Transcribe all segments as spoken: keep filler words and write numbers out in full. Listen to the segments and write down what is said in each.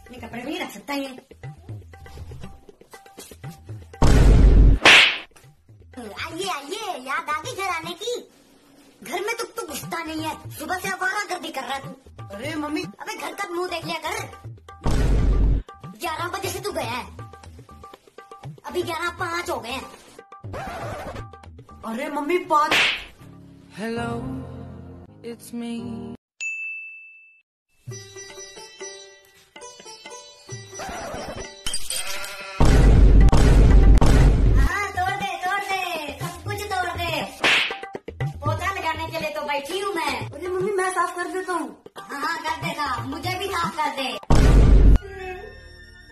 अपने कपड़े में ही रख सकता है। आइए आइए, याद आ गई घर आने की। घर में तुम तो घुसता नहीं है, सुबह से आवारा गर्दी कर रहा है तू। अरे मम्मी, अबे घर का मुंह देख लिया कर। ग्यारह बजे से तू गया है, अभी ग्यारह पाँच हो गए हैं। अरे मम्मी पाँच। Hello it's me. बैठी हूँ मैं। अरे मम्मी, मैं साफ कर देता हूँ। हाँ हाँ कर देगा, मुझे भी साफ कर दे।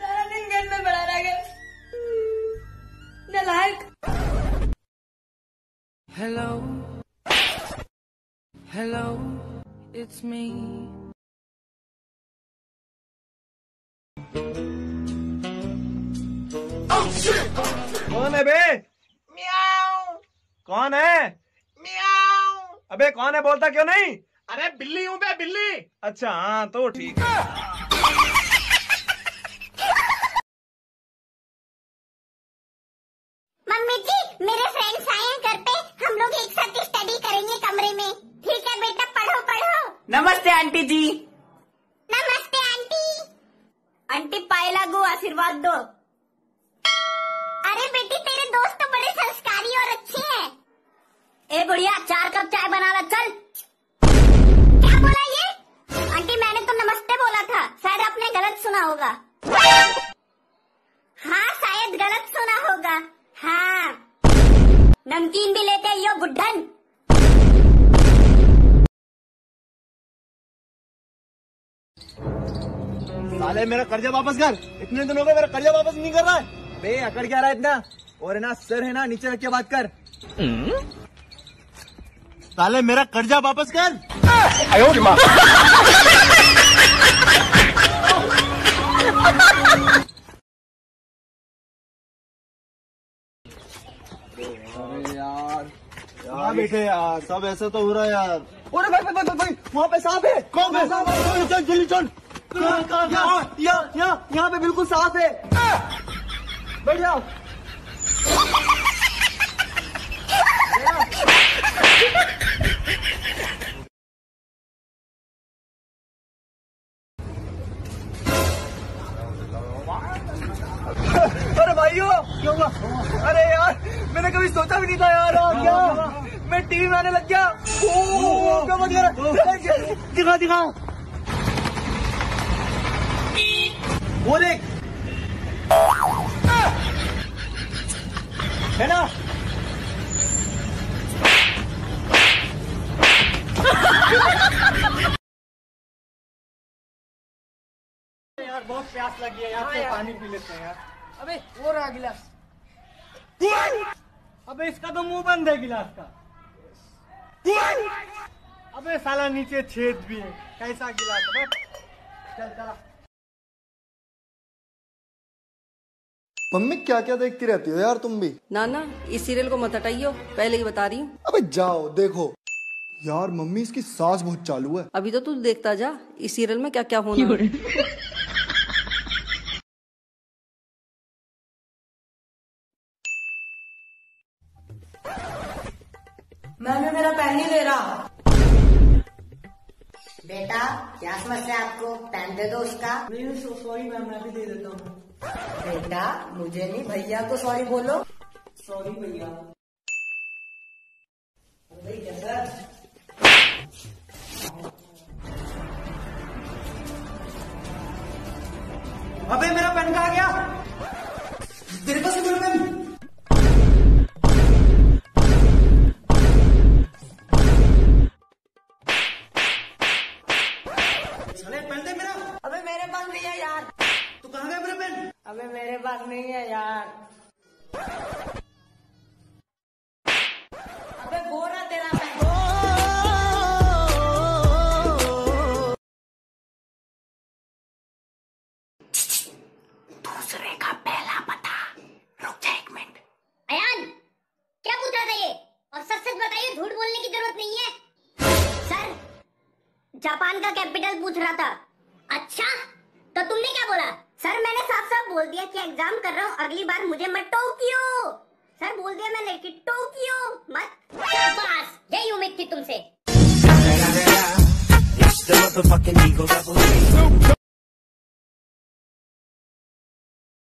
सारा दिन घर में बड़ा रह गया नालायक। Hello hello it's me. कौन है बे? म्याऊ। कौन है? म्याऊ। अबे कौन है बोलता क्यों नहीं? अरे बिल्ली हूँ बे, बिल्ली। अच्छा हाँ, तो ठीक है। मम्मी जी, मेरे फ्रेंड्स आए हैं घर पे, हम लोग एक साथ स्टडी करेंगे कमरे में। ठीक है बेटा, पढ़ो पढ़ो। नमस्ते आंटी जी। नमस्ते आंटी। आंटी पाए लागू, आशीर्वाद दो। अरे बेटी, तेरे दोस्त तो बड़े संस्कारी और अच्छे हैं। ए बुढ़िया, चार कप चाय बना ला चल। क्या बोला ये? आंटी मैंने तो नमस्ते बोला था, शायद आपने गलत सुना होगा। हाँ शायद गलत सुना होगा। हाँ, नमकीन भी लेते यो बुढ़न। साले मेरा कर्जा वापस कर। इतने दिन हो गए, मेरा कर्जा वापस नहीं कर रहा है बे। अकड़ क्या रहा है इतना? और है ना, सर है ना नीचे रख के बात कर। साले मेरा कर्जा वापस कर। यार यार बैठे यार, सब ऐसे तो हो रहा है यार। अरे भाई भाई भाई, वहाँ पे साफ है। कौन है? चल जल्दी चल। यहाँ यहाँ पे बिल्कुल साफ है। बैठ जाओ। अरे भाइयों, क्या हुआ? अरे यार, मैंने कभी सोचा भी नहीं था यार। क्या मैं टीवी में आने लग गया? क्या मत यार, दिखा दिखा। वो देख है ना। यार बहुत प्यास लगी है यार, यार। पानी पी लेते हैं यार। अबे वो रहा गिलास। अबे इसका तो मुंह बंद है गिलास का। अबे साला नीचे छेद भी है, कैसा गिलास। चल चला। मम्मी क्या क्या देखती रहती हो यार तुम भी? नाना, इस सीरियल को मत हटाइयो, पहले ही बता रही हूँ। अबे जाओ देखो। यार मम्मी, इसकी सांस बहुत चालू है। अभी तो तू देखता जा इस सीरियल में क्या क्या होना है। मैंने मेरा पैन नहीं ले रहा। बेटा क्या समस्या है आपको? पैन दे दो उसका। नहीं सॉरी मैम, मैं भी दे देता हूँ। बेटा मुझे नहीं, भैया को सॉरी बोलो। सॉरी भैया। अरे अबे मेरा पेन कहाँ गया? तेरे पास मेरा पेन। अरे पेन दे मेरा। अबे मेरे पास नहीं है यार। तू कहाँ गया मेरा पेन? अबे मेरे पास नहीं है यार। अबे बोरा तेरा पेन। जापान का कैपिटल पूछ रहा था। अच्छा तो तुमने क्या बोला? सर मैंने साफ साफ बोल दिया कि एग्जाम कर रहा हूँ, अगली बार मुझे मत टोकियो। सर बोल दिया मैंने कि टोकियो मत। बस यही उम्मीद थी तुमसे।